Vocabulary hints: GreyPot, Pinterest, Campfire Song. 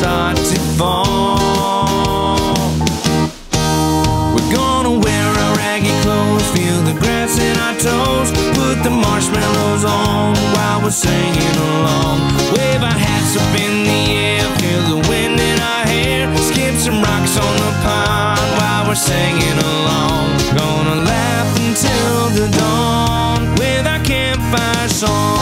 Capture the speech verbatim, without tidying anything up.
start to fall. We're gonna wear our raggy clothes, feel the grass in our toes, put the marshmallows on while we're singing along. Wave our hats up in the air, feel the wind in our hair, skip some rocks on the pond while we're singing along. Gonna laugh until the dawn with our campfire song.